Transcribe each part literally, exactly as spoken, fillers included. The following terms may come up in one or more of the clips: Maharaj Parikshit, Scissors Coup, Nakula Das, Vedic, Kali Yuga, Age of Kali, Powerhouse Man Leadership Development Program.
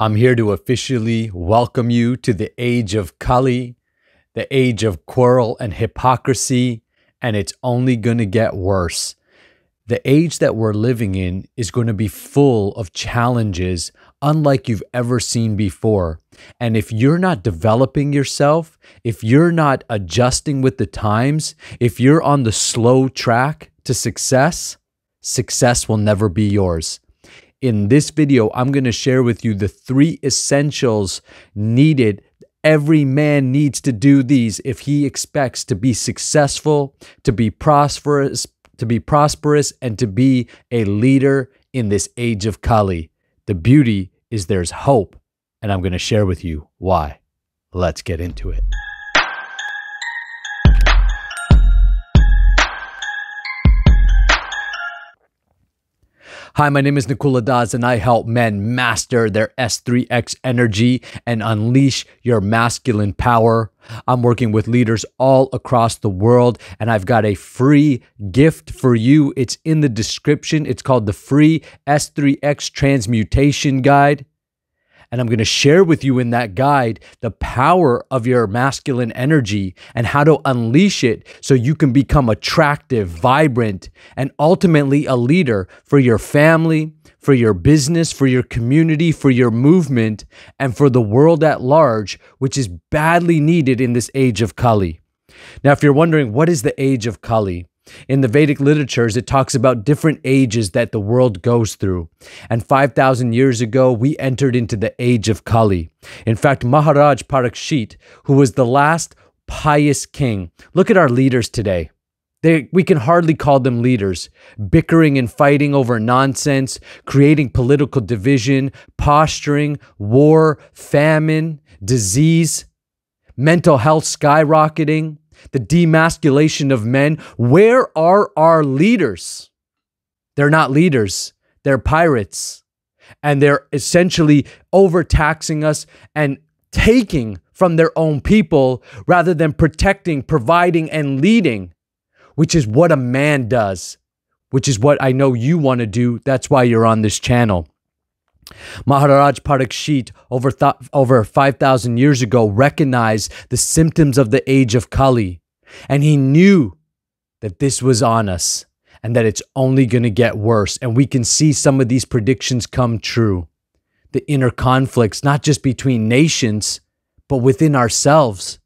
I'm here to officially welcome you to the age of Kali, the age of quarrel and hypocrisy, and it's only going to get worse. The age that we're living in is going to be full of challenges unlike you've ever seen before. And if you're not developing yourself, if you're not adjusting with the times, if you're on the slow track to success, success will never be yours. In this video, I'm going to share with you the three essentials needed. Every man needs to do these if he expects to be successful, to be prosperous, to be prosperous, and to be a leader in this age of Kali. The beauty is there's hope, and I'm going to share with you why. Let's get into it. Hi, my name is Nakula Das, and I help men master their S three X energy and unleash your masculine power. I'm working with leaders all across the world, and I've got a free gift for you. It's in the description. It's called the free S three X Transmutation Guide. And I'm going to share with you in that guide the power of your masculine energy and how to unleash it so you can become attractive, vibrant, and ultimately a leader for your family, for your business, for your community, for your movement, and for the world at large, which is badly needed in this age of Kali. Now, if you're wondering, what is the age of Kali? In the Vedic literatures, it talks about different ages that the world goes through. And five thousand years ago, we entered into the age of Kali. In fact, Maharaj Parikshit, who was the last pious king. Look at our leaders today. They, we can hardly call them leaders. Bickering and fighting over nonsense, creating political division, posturing, war, famine, disease, mental health skyrocketing, the demasculation of men. Where are our leaders? They're not leaders. They're pirates. And they're essentially overtaxing us and taking from their own people rather than protecting, providing, and leading, which is what a man does, which is what I know you want to do. That's why you're on this channel. Maharaj Parikshit over, over five thousand years ago recognized the symptoms of the age of Kali, and he knew that this was on us and that it's only going to get worse, and we can see some of these predictions come true. The inner conflicts, not just between nations, but within ourselves.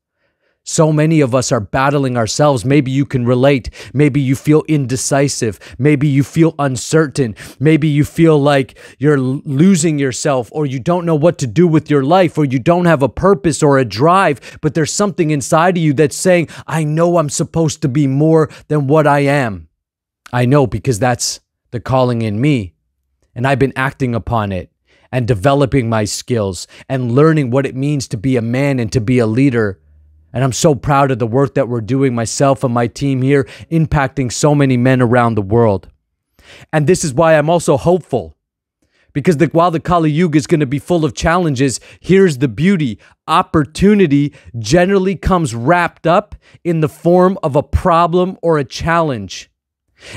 So many of us are battling ourselves. Maybe you can relate. Maybe you feel indecisive. Maybe you feel uncertain. Maybe you feel like you're losing yourself, or you don't know what to do with your life, or you don't have a purpose or a drive, but there's something inside of you that's saying, I know I'm supposed to be more than what I am. I know, because that's the calling in me, and I've been acting upon it and developing my skills and learning what it means to be a man and to be a leader. And I'm so proud of the work that we're doing, myself and my team here, impacting so many men around the world. And this is why I'm also hopeful. Because the, while the Kali Yuga is going to be full of challenges, here's the beauty. Opportunity generally comes wrapped up in the form of a problem or a challenge.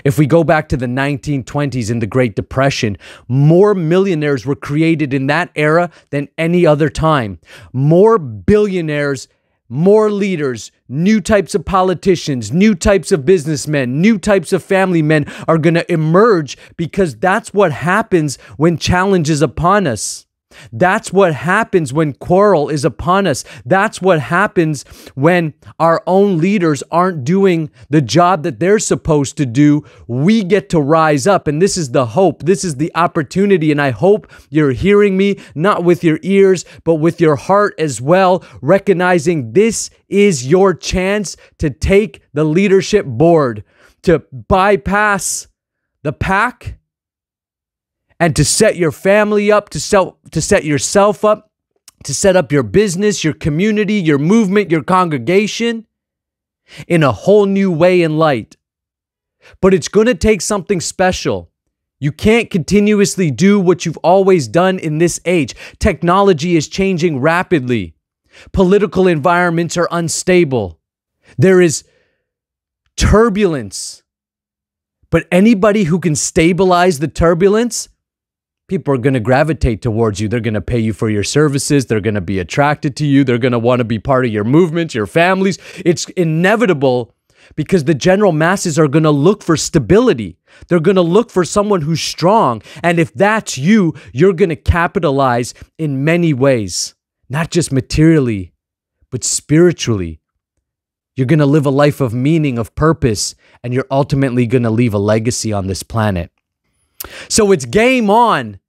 If we go back to the nineteen twenties in the Great Depression, more millionaires were created in that era than any other time. More billionaires, more leaders, new types of politicians, new types of businessmen, new types of family men are going to emerge, because that's what happens when challenge is upon us. That's what happens when quarrel is upon us. That's what happens when our own leaders aren't doing the job that they're supposed to do. We get to rise up, and this is the hope. This is the opportunity, and I hope you're hearing me, not with your ears, but with your heart as well, recognizing this is your chance to take the leadership board, to bypass the pack, and to set your family up, to, sell, to set yourself up, to set up your business, your community, your movement, your congregation in a whole new way and light. But it's going to take something special. You can't continuously do what you've always done in this age. Technology is changing rapidly. Political environments are unstable. There is turbulence. But anybody who can stabilize the turbulence people are going to gravitate towards you. They're going to pay you for your services. They're going to be attracted to you. They're going to want to be part of your movements, your families. It's inevitable because the general masses are going to look for stability. They're going to look for someone who's strong. And if that's you, you're going to capitalize in many ways, not just materially, but spiritually. You're going to live a life of meaning, of purpose, and you're ultimately going to leave a legacy on this planet. So it's game on.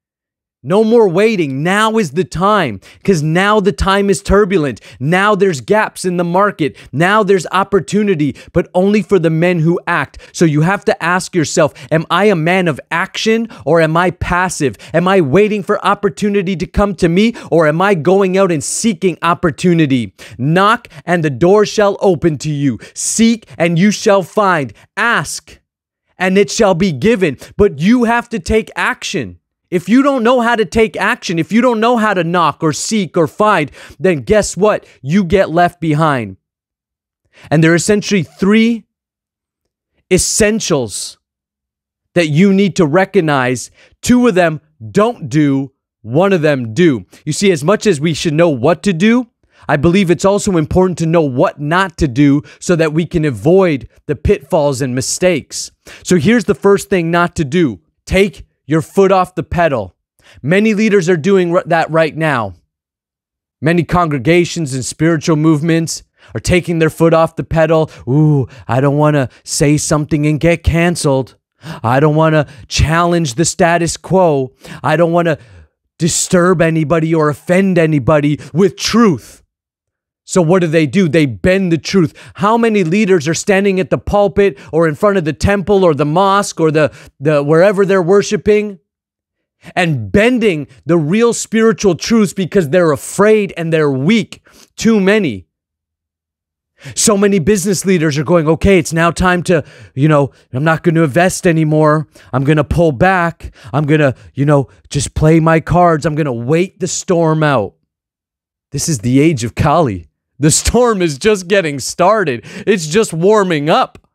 No more waiting. Now is the time, because now the time is turbulent. Now there's gaps in the market. Now there's opportunity, but only for the men who act. So you have to ask yourself, am I a man of action or am I passive? Am I waiting for opportunity to come to me or am I going out and seeking opportunity? Knock and the door shall open to you. Seek and you shall find. Ask and it shall be given, but you have to take action. If you don't know how to take action, if you don't know how to knock or seek or find, then guess what? You get left behind. And there are essentially three essentials that you need to recognize. Two of them don't do, one of them do. You see, as much as we should know what to do, I believe it's also important to know what not to do so that we can avoid the pitfalls and mistakes. So here's the first thing not to do. Take your foot off the pedal. Many leaders are doing that right now. Many congregations and spiritual movements are taking their foot off the pedal. Ooh, I don't want to say something and get canceled. I don't want to challenge the status quo. I don't want to disturb anybody or offend anybody with truth. So what do they do? They bend the truth. How many leaders are standing at the pulpit or in front of the temple or the mosque or the, the wherever they're worshiping and bending the real spiritual truths because they're afraid and they're weak? Too many. So many business leaders are going, okay, it's now time to, you know, I'm not going to invest anymore. I'm going to pull back. I'm going to, you know, just play my cards. I'm going to wait the storm out. This is the age of Kali. The storm is just getting started. It's just warming up.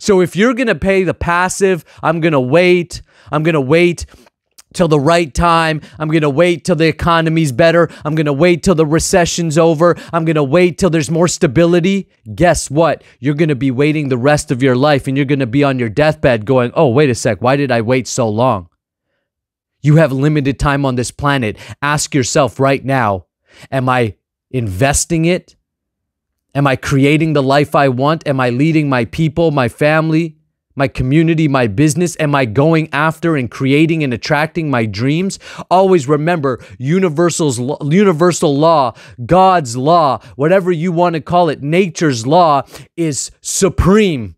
So if you're going to pay the passive, I'm going to wait. I'm going to wait till the right time. I'm going to wait till the economy's better. I'm going to wait till the recession's over. I'm going to wait till there's more stability. Guess what? You're going to be waiting the rest of your life and you're going to be on your deathbed going, oh, wait a sec. Why did I wait so long? You have limited time on this planet. Ask yourself right now, am I investing it? Am I creating the life I want? Am I leading my people, my family, my community, my business? Am I going after and creating and attracting my dreams? Always remember universal's universal law, God's law, whatever you want to call it, nature's law is supreme.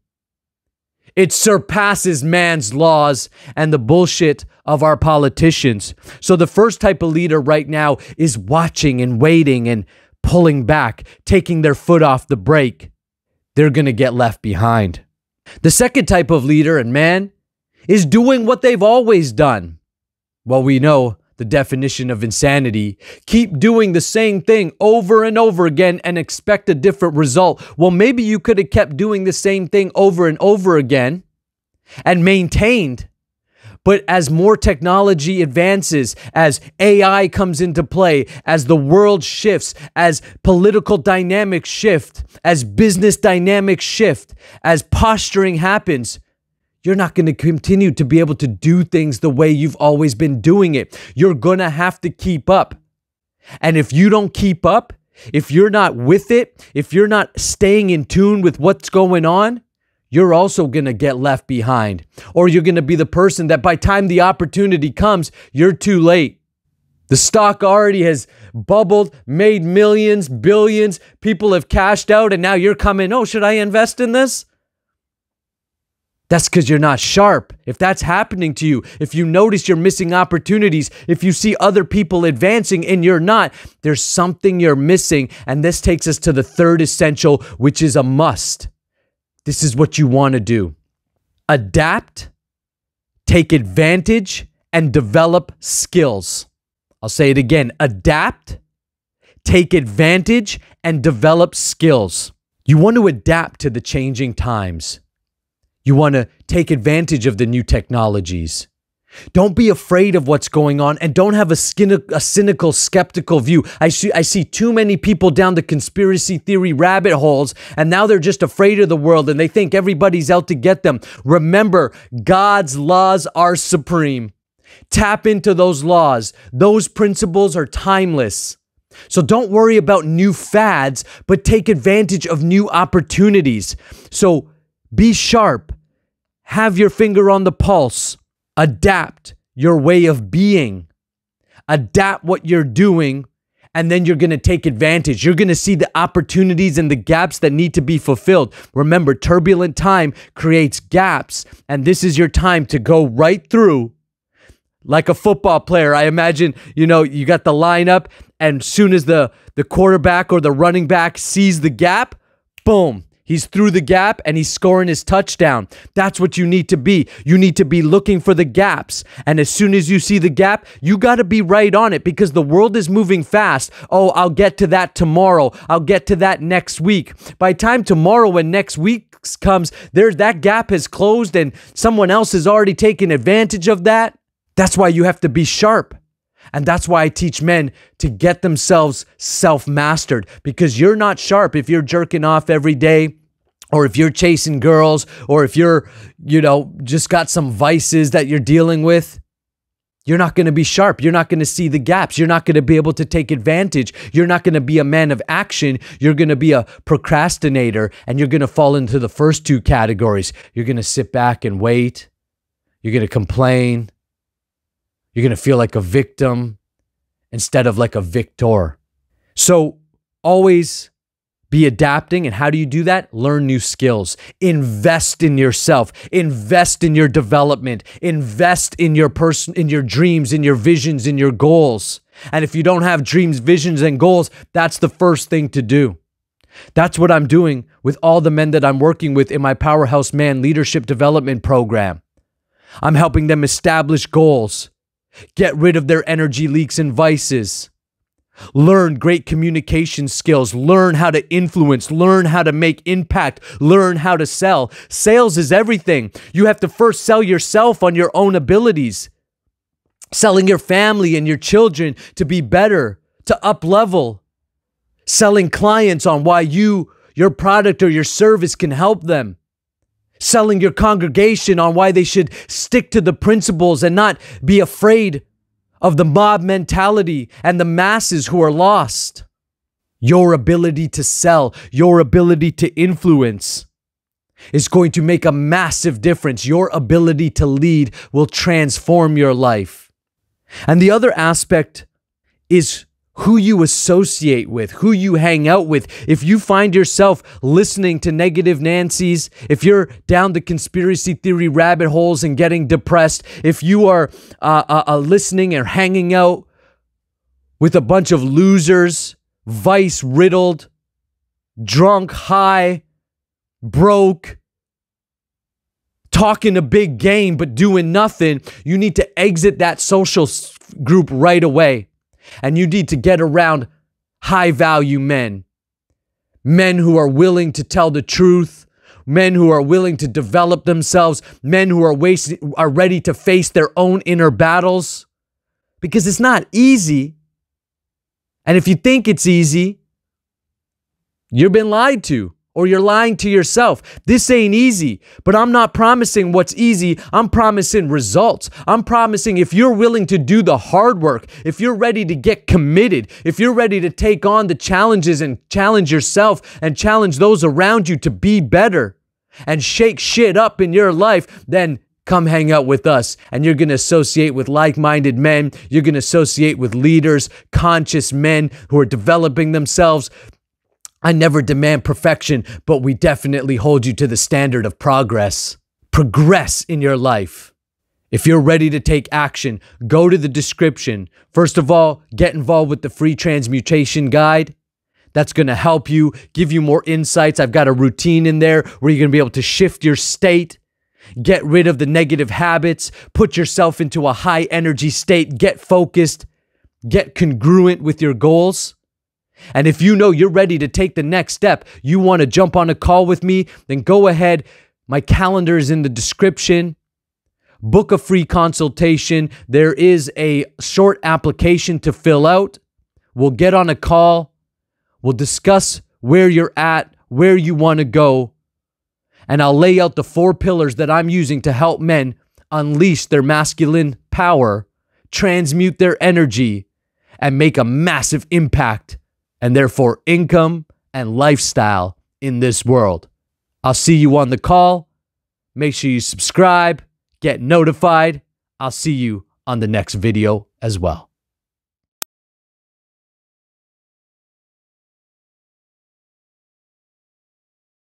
It surpasses man's laws and the bullshit of our politicians. So the first type of leader right now is watching and waiting and pulling back, taking their foot off the brake. They're going to get left behind. The second type of leader, and man, is doing what they've always done. Well, we know the definition of insanity. Keep doing the same thing over and over again and expect a different result. Well, maybe you could have kept doing the same thing over and over again and maintained. But as more technology advances, as A I comes into play, as the world shifts, as political dynamics shift, as business dynamics shift, as posturing happens, you're not going to continue to be able to do things the way you've always been doing it. You're going to have to keep up. And if you don't keep up, if you're not with it, if you're not staying in tune with what's going on, you're also going to get left behind. Or you're going to be the person that by the time the opportunity comes, you're too late. The stock already has bubbled, made millions, billions. People have cashed out and now you're coming, oh, should I invest in this? That's because you're not sharp. If that's happening to you, if you notice you're missing opportunities, if you see other people advancing and you're not, there's something you're missing. And this takes us to the third essential, which is a must. This is what you want to do. Adapt, take advantage, and develop skills. I'll say it again. Adapt, take advantage, and develop skills. You want to adapt to the changing times. You want to take advantage of the new technologies. Don't be afraid of what's going on, and don't have a, skin, a cynical, skeptical view. I see, I see too many people down the conspiracy theory rabbit holes, and now they're just afraid of the world, and they think everybody's out to get them. Remember, God's laws are supreme. Tap into those laws. Those principles are timeless. So don't worry about new fads, but take advantage of new opportunities. So be sharp. Have your finger on the pulse. Adapt your way of being. Adapt what you're doing, and then you're going to take advantage. You're going to see the opportunities and the gaps that need to be fulfilled. Remember, turbulent time creates gaps, and this is your time to go right through. Like a football player, I imagine, you know, you got the lineup, and soon as the, the quarterback or the running back sees the gap, boom. He's through the gap and he's scoring his touchdown. That's what you need to be. You need to be looking for the gaps. And as soon as you see the gap, you got to be right on it, because the world is moving fast. Oh, I'll get to that tomorrow. I'll get to that next week. By the time tomorrow and next week comes, there, that gap has closed and someone else has already taken advantage of that. That's why you have to be sharp. And that's why I teach men to get themselves self-mastered, because you're not sharp if you're jerking off every day, or if you're chasing girls, or if you're, you know, just got some vices that you're dealing with. You're not going to be sharp. You're not going to see the gaps. You're not going to be able to take advantage. You're not going to be a man of action. You're going to be a procrastinator, and you're going to fall into the first two categories. You're going to sit back and wait. You're going to complain. You're going to feel like a victim instead of like a victor. So always be adapting. And how do you do that? Learn new skills. Invest in yourself. Invest in your development. Invest in your person, in your dreams, in your visions, in your goals. And if you don't have dreams, visions, and goals, that's the first thing to do. That's what I'm doing with all the men that I'm working with in my Powerhouse Man Leadership Development Program. I'm helping them establish goals. Get rid of their energy leaks and vices. Learn great communication skills. Learn how to influence. Learn how to make impact. Learn how to sell. Sales is everything. You have to first sell yourself on your own abilities. Selling your family and your children to be better, to up level. Selling clients on why you, your product or your service can help them. Selling your congregation on why they should stick to the principles and not be afraid of the mob mentality and the masses who are lost. Your ability to sell, your ability to influence is going to make a massive difference. Your ability to lead will transform your life. And the other aspect is who you associate with, who you hang out with. If you find yourself listening to negative Nancy's, if you're down the conspiracy theory rabbit holes and getting depressed, if you are uh, uh, uh, listening or hanging out with a bunch of losers, vice-riddled, drunk, high, broke, talking a big game but doing nothing, you need to exit that social group right away. And you need to get around high-value men. Men who are willing to tell the truth. Men who are willing to develop themselves. Men who are, waste, are ready to face their own inner battles. Because it's not easy. And if you think it's easy, you've been lied to. Or you're lying to yourself. This ain't easy. But I'm not promising what's easy. I'm promising results. I'm promising if you're willing to do the hard work, if you're ready to get committed, if you're ready to take on the challenges and challenge yourself and challenge those around you to be better and shake shit up in your life, then come hang out with us. And you're going to associate with like-minded men. You're going to associate with leaders, conscious men who are developing themselves. I never demand perfection, but we definitely hold you to the standard of progress. Progress in your life. If you're ready to take action, go to the description. First of all, get involved with the free transmutation guide. That's going to help you, give you more insights. I've got a routine in there where you're going to be able to shift your state. Get rid of the negative habits. Put yourself into a high energy state. Get focused. Get congruent with your goals. And if you know you're ready to take the next step, you want to jump on a call with me, then go ahead. My calendar is in the description. Book a free consultation. There is a short application to fill out. We'll get on a call. We'll discuss where you're at, where you want to go. And I'll lay out the four pillars that I'm using to help men unleash their masculine power, transmute their energy, and make a massive impact, and therefore income and lifestyle in this world. I'll see you on the call. Make sure you subscribe, get notified. I'll see you on the next video as well.